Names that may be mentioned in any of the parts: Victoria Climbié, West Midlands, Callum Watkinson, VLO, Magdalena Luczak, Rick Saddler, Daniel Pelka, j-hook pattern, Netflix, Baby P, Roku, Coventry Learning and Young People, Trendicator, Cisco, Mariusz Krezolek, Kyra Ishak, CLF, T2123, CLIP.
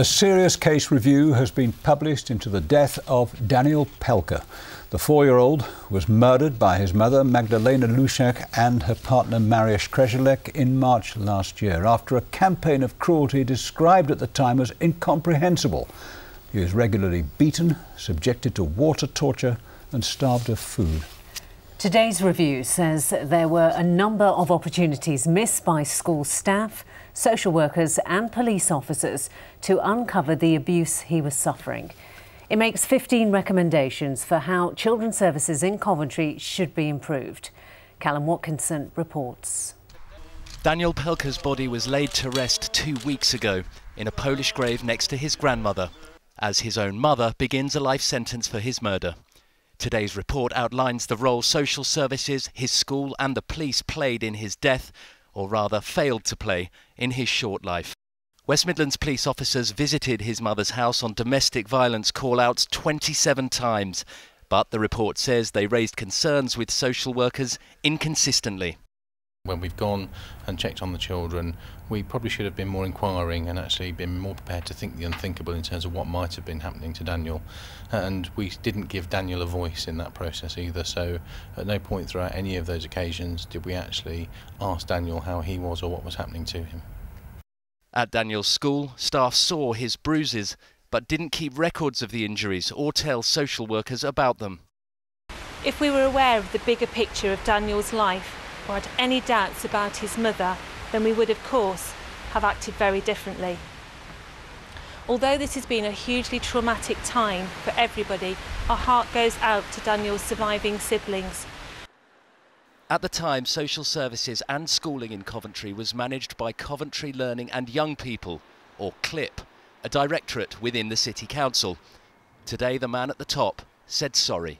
A serious case review has been published into the death of Daniel Pelka. The four-year-old was murdered by his mother, Magdalena Luczak, and her partner, Mariusz Krezolek, in March last year, after a campaign of cruelty described at the time as incomprehensible. He was regularly beaten, subjected to water torture, and starved of food. Today's review says there were a number of opportunities missed by school staff, social workers, and police officers to uncover the abuse he was suffering. It makes 15 recommendations for how children's services in Coventry should be improved. Callum Watkinson reports. Daniel Pelka's body was laid to rest 2 weeks ago in a Polish grave next to his grandmother, as his own mother begins a life sentence for his murder. Today's report outlines the role social services, his school and the police played in his death, or rather failed to play, in his short life. West Midlands police officers visited his mother's house on domestic violence call-outs 27 times, but the report says they raised concerns with social workers inconsistently. When we've gone and checked on the children, we probably should have been more inquiring and actually been more prepared to think the unthinkable in terms of what might have been happening to Daniel. And we didn't give Daniel a voice in that process either, so at no point throughout any of those occasions did we actually ask Daniel how he was or what was happening to him. At Daniel's school, staff saw his bruises but didn't keep records of the injuries or tell social workers about them. If we were aware of the bigger picture of Daniel's life or had any doubts about his mother, then we would of course have acted very differently. Although this has been a hugely traumatic time for everybody, our heart goes out to Daniel's surviving siblings. At the time, social services and schooling in Coventry was managed by Coventry Learning and Young People, or CLIP, a directorate within the City Council. Today, the man at the top said sorry.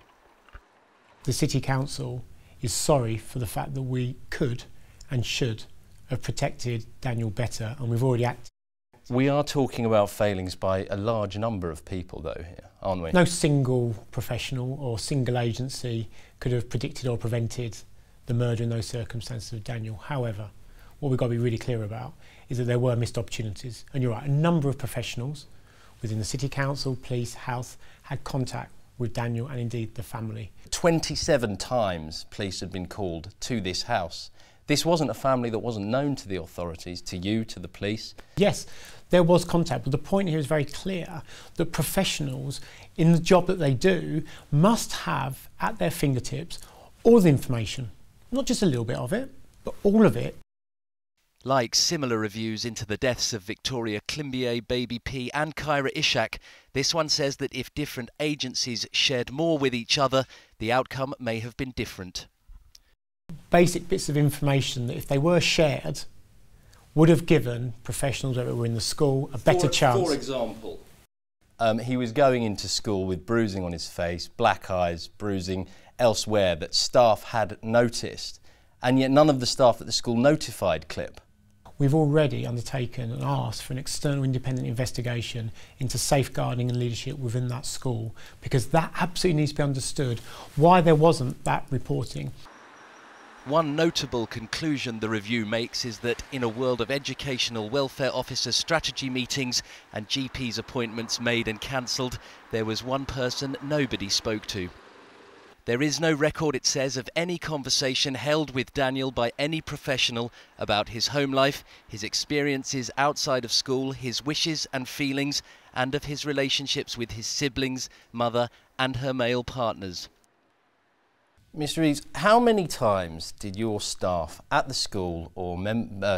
The City Council is sorry for the fact that we could and should have protected Daniel better, and we've already acted. We are talking about failings by a large number of people, though, here, aren't we? No single professional or single agency could have predicted or prevented the murder in those circumstances of Daniel. However, what we've got to be really clear about is that there were missed opportunities. And you're right, a number of professionals within the City Council, police, health had contact with Daniel and indeed the family. 27 times police had been called to this house. This wasn't a family that wasn't known to the authorities, to you, to the police. Yes, there was contact, but the point here is very clear that professionals in the job that they do must have at their fingertips all the information. Not just a little bit of it, but all of it. Like similar reviews into the deaths of Victoria Climbié, Baby P and Kyra Ishak, this one says that if different agencies shared more with each other, the outcome may have been different. Basic bits of information that if they were shared would have given professionals that were in the school a better chance. For example? He was going into school with bruising on his face, black eyes, bruising elsewhere that staff had noticed, and yet none of the staff at the school notified CLIP. We've already undertaken and asked for an external independent investigation into safeguarding and leadership within that school, because that absolutely needs to be understood why there wasn't that reporting. One notable conclusion the review makes is that in a world of educational welfare officer strategy meetings and GPs appointments made and cancelled, there was one person nobody spoke to. There is no record, it says, of any conversation held with Daniel by any professional about his home life, his experiences outside of school, his wishes and feelings, and of his relationships with his siblings, mother and her male partners. Mr Reeves, how many times did your staff at the school or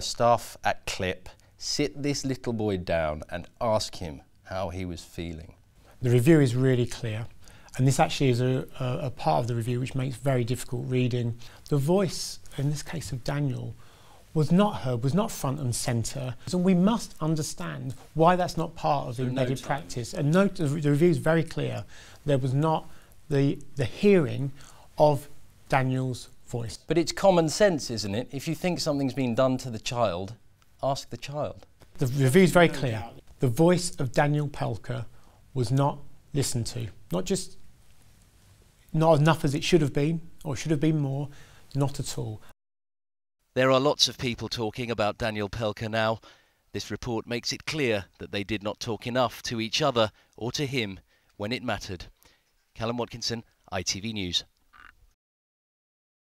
staff at CLIP sit this little boy down and ask him how he was feeling? The review is really clear, and this actually is a part of the review which makes very difficult reading. The voice, in this case of Daniel, was not heard, was not front and centre, so we must understand why that's not part of the embedded practice. And note, the review is very clear, there was not the hearing of Daniel's voice. But it's common sense, isn't it? If you think something's been done to the child, ask the child. The review is very clear. The voice of Daniel Pelka was not listened to. Not just not enough as it should have been, or should have been more, not at all. There are lots of people talking about Daniel Pelka now, This report makes it clear that they did not talk enough to each other or to him when it mattered. Callum Watkinson, ITV News.